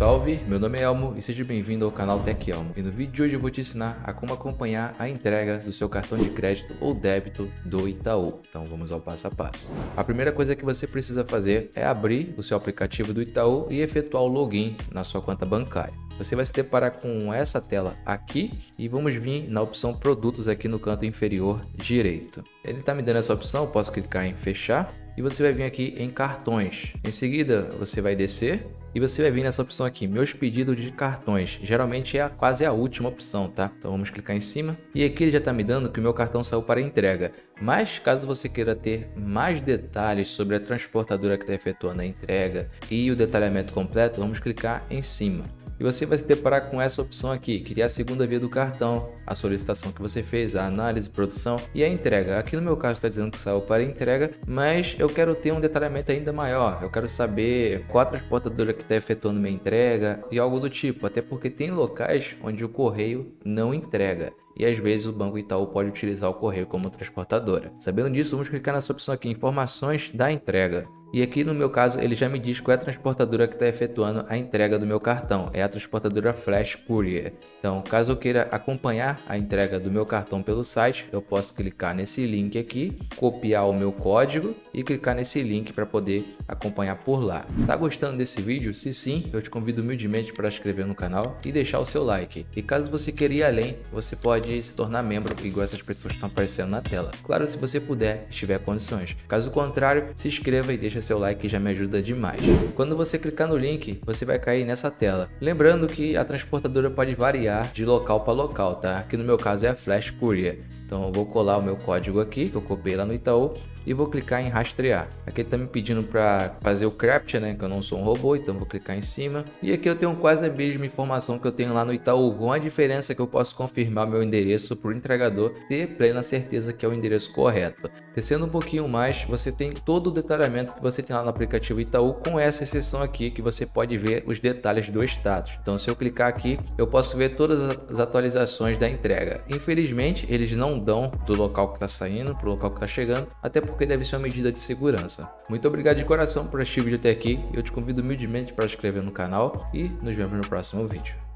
Salve, meu nome é Elmo e seja bem-vindo ao canal Tech Elmo. E no vídeo de hoje eu vou te ensinar a como acompanhar a entrega do seu cartão de crédito ou débito do Itaú. Então vamos ao passo a passo. A primeira coisa que você precisa fazer é abrir o seu aplicativo do Itaú e efetuar o login na sua conta bancária. Você vai se deparar com essa tela aqui e vamos vir na opção produtos aqui no canto inferior direito. Ele está me dando essa opção, eu posso clicar em fechar e você vai vir aqui em cartões. Em seguida você vai descer e você vai vir nessa opção aqui, meus pedidos de cartões. Geralmente é quase a última opção, tá? Então vamos clicar em cima e aqui ele já está me dando que o meu cartão saiu para entrega. Mas caso você queira ter mais detalhes sobre a transportadora que está efetuando a entrega e o detalhamento completo, vamos clicar em cima. E você vai se deparar com essa opção aqui, que é a segunda via do cartão, a solicitação que você fez, a análise, produção e a entrega. Aqui no meu caso está dizendo que saiu para entrega, mas eu quero ter um detalhamento ainda maior. Eu quero saber qual a transportadora que está efetuando minha entrega e algo do tipo, até porque tem locais onde o correio não entrega. E às vezes o Banco Itaú pode utilizar o correio como transportadora. Sabendo disso, vamos clicar nessa opção aqui, informações da entrega. E aqui no meu caso ele já me diz qual é a transportadora que está efetuando a entrega do meu cartão, é a transportadora Flash Courier. Então caso eu queira acompanhar a entrega do meu cartão pelo site, eu posso clicar nesse link aqui, copiar o meu código e clicar nesse link para poder acompanhar por lá. Tá gostando desse vídeo? Se sim, eu te convido humildemente para se inscrever no canal e deixar o seu like. E caso você queira ir além, você pode se tornar membro igual essas pessoas que estão aparecendo na tela. Claro, se você puder, tiver condições. Caso contrário, se inscreva e deixa seu like, já me ajuda demais. Quando você clicar no link, você vai cair nessa tela. Lembrando que a transportadora pode variar de local para local, tá? Aqui no meu caso é a Flash Courier. Então eu vou colar o meu código aqui, que eu copiei lá no Itaú, e vou clicar em rastrear. Aqui ele tá me pedindo para fazer o CAPTCHA, né? Que eu não sou um robô, então vou clicar em cima. E aqui eu tenho quase a mesma informação que eu tenho lá no Itaú, com a diferença que eu posso confirmar meu endereço para o entregador ter plena certeza que é o endereço correto. Descendo um pouquinho mais, você tem todo o detalhamento que você tem lá no aplicativo Itaú, com essa exceção aqui que você pode ver os detalhes do status. Então se eu clicar aqui, eu posso ver todas as atualizações da entrega. Infelizmente eles não dão do local que está saindo para o local que está chegando, até porque deve ser uma medida de segurança. Muito obrigado de coração por assistir o vídeo até aqui. Eu te convido humildemente para se inscrever no canal e nos vemos no próximo vídeo.